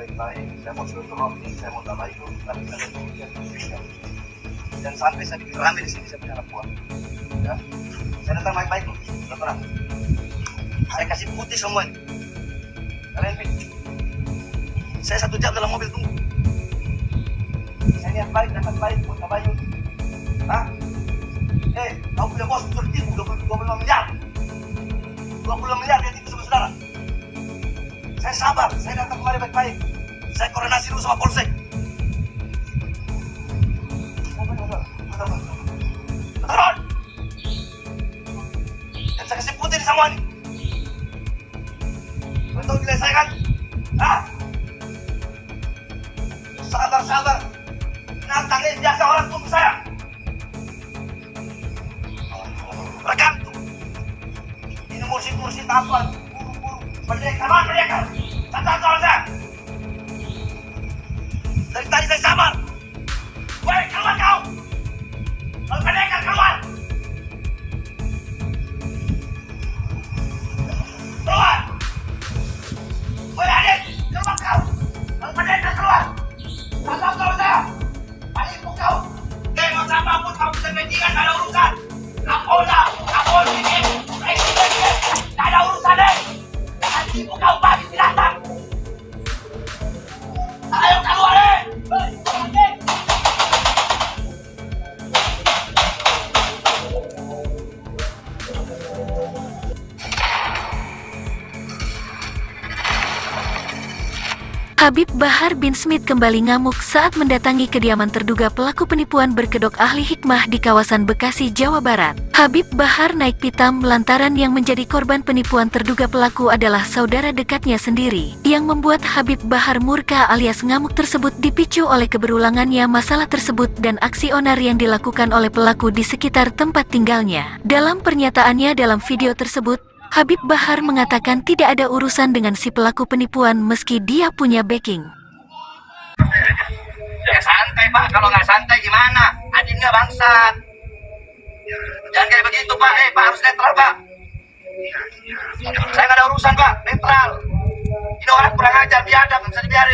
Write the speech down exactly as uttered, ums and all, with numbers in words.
baik-baik, saya mau silaturahmi, saya mau tabayun, tapi saya kemudian sosial. Dan sampai saya bikin rame di sini saya punya anak buah. Ya. Saya datang baik-baik loh, nggak pernah. Saya kasih putih semuanya. Kalian pilih. Saya satu jam dalam mobil tunggu. Saya niat baik, datang baik, buat tabayun. Hah? Eh, kamu punya bos tertipu dua puluh lima miliar. dua puluh miliar dia tipu sama saudara. Saya sabar, saya datang kemari baik-baik. Saya koordinasi dulu sama polsek. Betul. Dan saya kasih putih di samuan. Betul nilai saya kan? Ah, sabar-sabar. Nantangnya biasa orang tunggu saya. Rekam tuh. Ini mursi-mursi tapan. Merdeka, mana merdeka? Tantang soal saya. Dari tadi saya sabar. Woi, keluar kau. Kalau merdeka, keluar. Keluar. Woi, adik, keluar kau. Kalau merdeka, keluar. Tantang soal saya. Adikmu kau. Tengok siapapun kau bisa menjikan, ada urusan. Kapolda, Kapolda ini, Presiden ini, tak ada urusan deh. Ibu kau bagi binatang. Ayo keluar deh. Habib Bahar bin Smith kembali ngamuk saat mendatangi kediaman terduga pelaku penipuan berkedok ahli hikmah di kawasan Bekasi, Jawa Barat. Habib Bahar naik pitam lantaran yang menjadi korban penipuan terduga pelaku adalah saudara dekatnya sendiri. Yang membuat Habib Bahar murka alias ngamuk tersebut dipicu oleh keberulangannya masalah tersebut dan aksi onar yang dilakukan oleh pelaku di sekitar tempat tinggalnya. Dalam pernyataannya dalam video tersebut, Habib Bahar mengatakan tidak ada urusan dengan si pelaku penipuan meski dia punya backing. Ya santai Pak, kalau nggak santai gimana? Adin nggak bangsat. Jangan kayak begitu Pak, eh Pak harus netral Pak. Saya nggak ada urusan Pak, netral. Ini orang kurang ajar, biadab, nggak bisa dibiarin.